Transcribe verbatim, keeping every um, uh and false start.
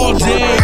all day.